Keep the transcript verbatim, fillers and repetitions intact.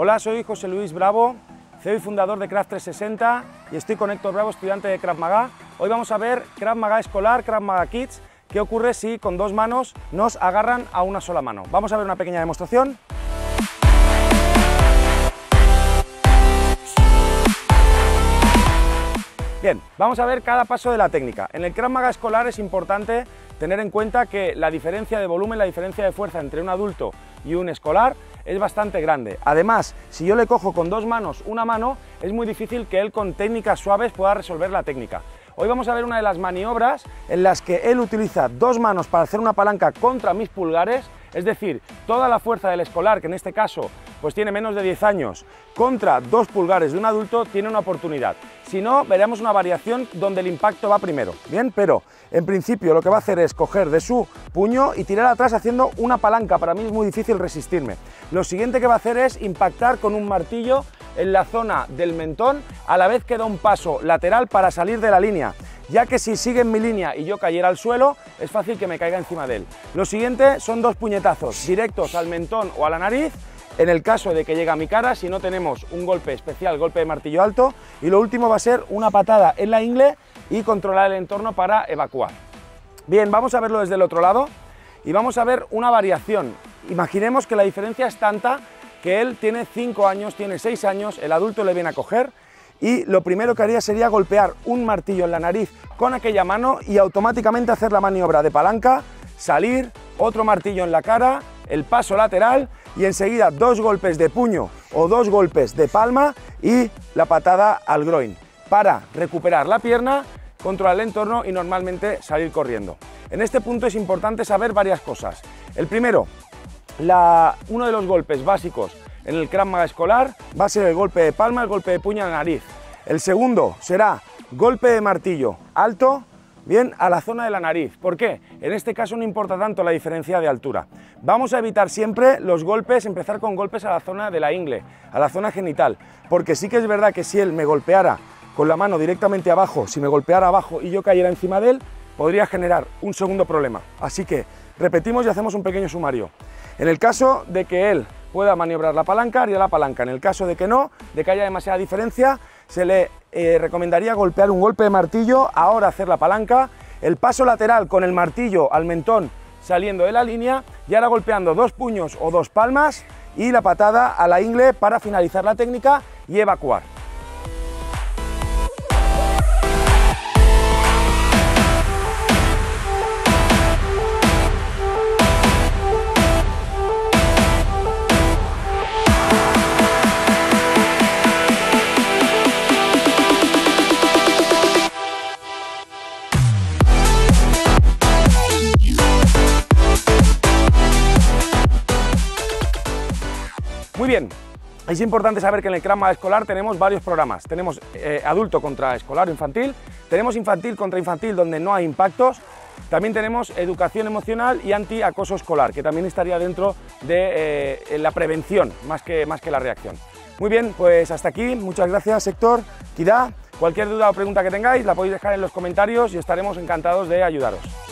Hola, soy José Luis Bravo, C E O y fundador de Krav trescientos sesenta y estoy con Héctor Bravo, estudiante de Krav Maga. Hoy vamos a ver Krav Maga escolar, Krav Maga Kids, qué ocurre si con dos manos nos agarran a una sola mano. Vamos a ver una pequeña demostración. Bien, vamos a ver cada paso de la técnica. En el Krav Maga escolar es importante tener en cuenta que la diferencia de volumen, la diferencia de fuerza entre un adulto y un escolar es bastante grande. Además, si yo le cojo con dos manos una mano, es muy difícil que él con técnicas suaves pueda resolver la técnica. Hoy vamos a ver una de las maniobras en las que él utiliza dos manos para hacer una palanca contra mis pulgares, es decir, toda la fuerza del escolar, que en este caso pues tiene menos de diez años, contra dos pulgares de un adulto, tiene una oportunidad. Si no, veremos una variación donde el impacto va primero, ¿bien? Pero en principio lo que va a hacer es coger de su puño y tirar atrás haciendo una palanca. Para mí es muy difícil resistirme. Lo siguiente que va a hacer es impactar con un martillo en la zona del mentón, a la vez que da un paso lateral para salir de la línea, ya que si sigue en mi línea y yo cayera al suelo, es fácil que me caiga encima de él. Lo siguiente son dos puñetazos directos al mentón o a la nariz, en el caso de que llegue a mi cara, si no tenemos un golpe especial, golpe de martillo alto, y lo último va a ser una patada en la ingle y controlar el entorno para evacuar. Bien, vamos a verlo desde el otro lado y vamos a ver una variación. Imaginemos que la diferencia es tanta que él tiene cinco años, tiene seis años, el adulto le viene a coger y lo primero que haría sería golpear un martillo en la nariz con aquella mano y automáticamente hacer la maniobra de palanca, salir, otro martillo en la cara, el paso lateral y enseguida dos golpes de puño o dos golpes de palma y la patada al groin para recuperar la pierna, controlar el entorno y normalmente salir corriendo. En este punto es importante saber varias cosas. El primero, la, uno de los golpes básicos en el Krav Maga escolar va a ser el golpe de palma, el golpe de puño a la nariz. El segundo será golpe de martillo alto, bien, a la zona de la nariz. ¿Por qué? En este caso no importa tanto la diferencia de altura. Vamos a evitar siempre los golpes, empezar con golpes a la zona de la ingle, a la zona genital, porque sí que es verdad que si él me golpeara con la mano directamente abajo, si me golpeara abajo y yo cayera encima de él, podría generar un segundo problema. Así que repetimos y hacemos un pequeño sumario. En el caso de que él pueda maniobrar la palanca, haría la palanca. En el caso de que no, de que haya demasiada diferencia, se le eh, recomendaría golpear un golpe de martillo, ahora hacer la palanca, el paso lateral con el martillo al mentón saliendo de la línea y ahora golpeando dos puños o dos palmas y la patada a la ingle para finalizar la técnica y evacuar. Bien, es importante saber que en el Krav Maga escolar tenemos varios programas. Tenemos eh, adulto contra escolar o infantil, tenemos infantil contra infantil donde no hay impactos, también tenemos educación emocional y anti-acoso escolar, que también estaría dentro de eh, la prevención más que, más que la reacción. Muy bien, pues hasta aquí, muchas gracias Héctor, Kidá, cualquier duda o pregunta que tengáis la podéis dejar en los comentarios y estaremos encantados de ayudaros.